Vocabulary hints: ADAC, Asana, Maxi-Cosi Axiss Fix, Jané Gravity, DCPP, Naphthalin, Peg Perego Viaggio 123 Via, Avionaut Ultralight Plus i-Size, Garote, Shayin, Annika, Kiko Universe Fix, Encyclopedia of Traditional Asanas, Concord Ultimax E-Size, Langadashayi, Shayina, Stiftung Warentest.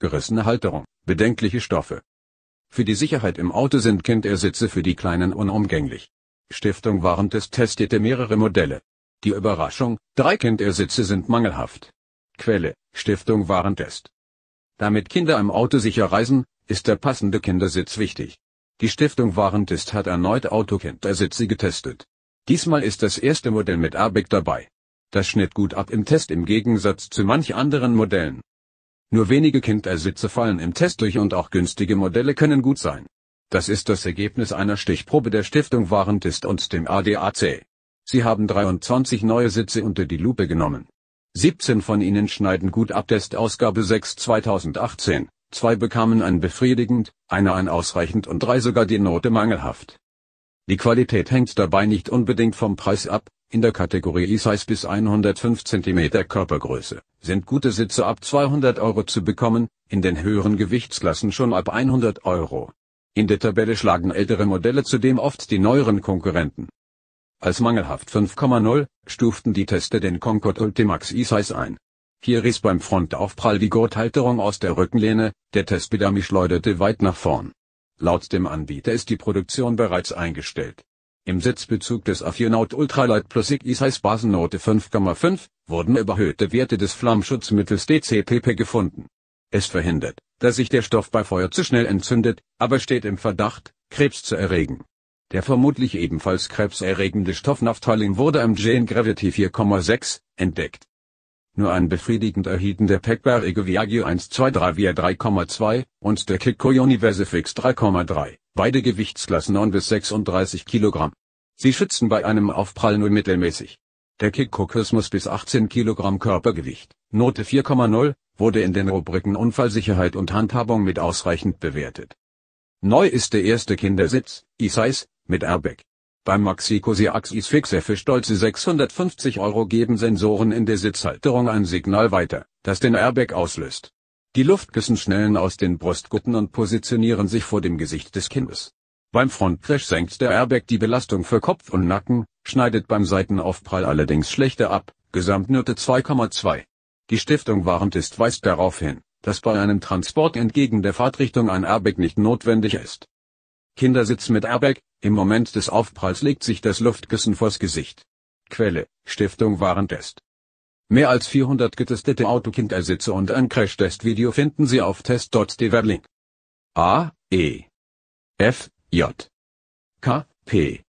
gerissene Halterung, bedenkliche Stoffe. Für die Sicherheit im Auto sind Kindersitze für die Kleinen unumgänglich. Stiftung Warentest testete mehrere Modelle. Die Überraschung, 3 Kindersitze sind mangelhaft. Quelle, Stiftung Warentest. Damit Kinder im Auto sicher reisen, ist der passende Kindersitz wichtig. Die Stiftung Warentest hat erneut Autokindersitze getestet. Diesmal ist das erste Modell mit ADAC dabei. Das schnitt gut ab im Test im Gegensatz zu manch anderen Modellen. Nur wenige Kindersitze fallen im Test durch und auch günstige Modelle können gut sein. Das ist das Ergebnis einer Stichprobe der Stiftung Warentest und dem ADAC. Sie haben 23 neue Sitze unter die Lupe genommen. 17 von ihnen schneiden gut ab. Testausgabe 6/2018, 2 bekamen ein befriedigend, einer ein ausreichend und 3 sogar die Note mangelhaft. Die Qualität hängt dabei nicht unbedingt vom Preis ab. In der Kategorie E-Size bis 105 cm Körpergröße sind gute Sitze ab 200 € zu bekommen, in den höheren Gewichtsklassen schon ab 100 €. In der Tabelle schlagen ältere Modelle zudem oft die neueren Konkurrenten. Als mangelhaft 5,0 stuften die Tester den Concord Ultimax E-Size ein. Hier riss beim Frontaufprall die Gurthalterung aus der Rückenlehne, der Testpedami schleuderte weit nach vorn. Laut dem Anbieter ist die Produktion bereits eingestellt. Im Sitzbezug des Avionaut Ultralight Plus i-Size Basennote 5,5 wurden überhöhte Werte des Flammschutzmittels DCPP gefunden. Es verhindert, dass sich der Stoff bei Feuer zu schnell entzündet, aber steht im Verdacht, Krebs zu erregen. Der vermutlich ebenfalls krebserregende Stoff Naphthalin wurde im Jané Gravity 4,6 entdeckt. Nur ein befriedigend erhielten der Peg Perego Viaggio 123 Via 3,2 und der Kiko Universe Fix 3,3, beide Gewichtsklassen 9 bis 36 Kilogramm. Sie schützen bei einem Aufprall nur mittelmäßig. Der Kiko Kosmos bis 18 Kilogramm Körpergewicht, Note 4,0, wurde in den Rubriken Unfallsicherheit und Handhabung mit ausreichend bewertet. Neu ist der erste Kindersitz, E-Size, mit Airbag. Beim Maxi-Cosi Axiss Fix für stolze 650 € geben Sensoren in der Sitzhalterung ein Signal weiter, das den Airbag auslöst. Die Luftkissen schnellen aus den Brustgurten und positionieren sich vor dem Gesicht des Kindes. Beim Frontcrash senkt der Airbag die Belastung für Kopf und Nacken, schneidet beim Seitenaufprall allerdings schlechter ab, Gesamtnote 2,2. Die Stiftung Warentest weist darauf hin, dass bei einem Transport entgegen der Fahrtrichtung ein Airbag nicht notwendig ist. Kindersitz mit Airbag, im Moment des Aufpralls legt sich das Luftkissen vors Gesicht. Quelle, Stiftung Warentest. Mehr als 400 getestete Autokindersitze und ein Crashtest-Video finden Sie auf test.de. Link. A, E, F, J, K, P.